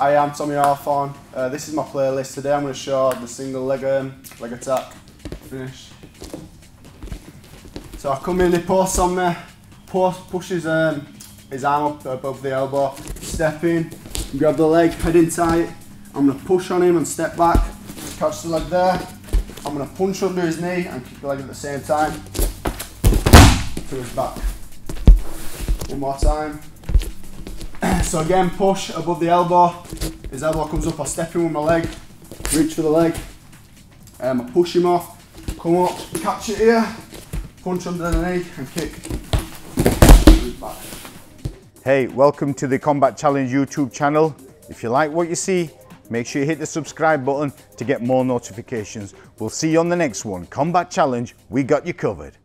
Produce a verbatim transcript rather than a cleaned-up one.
I am Tommy Hawthorn. Uh, this is my playlist. Today I'm going to show the single leg um, leg attack finish. So I come in, he posts on me, post, pushes um, his arm up above the elbow, step in, grab the leg, head in tight. I'm going to push on him and step back, catch the leg there. I'm going to punch under his knee and kick the leg at the same time to his back. One more time. So again, push above the elbow, his elbow comes up, I step in with my leg, reach for the leg, um, I push him off, come up, catch it here, punch under the knee and kick. Back. Hey, welcome to the Combat Challenge YouTube channel. If you like what you see, make sure you hit the subscribe button to get more notifications. We'll see you on the next one. Combat Challenge, we got you covered.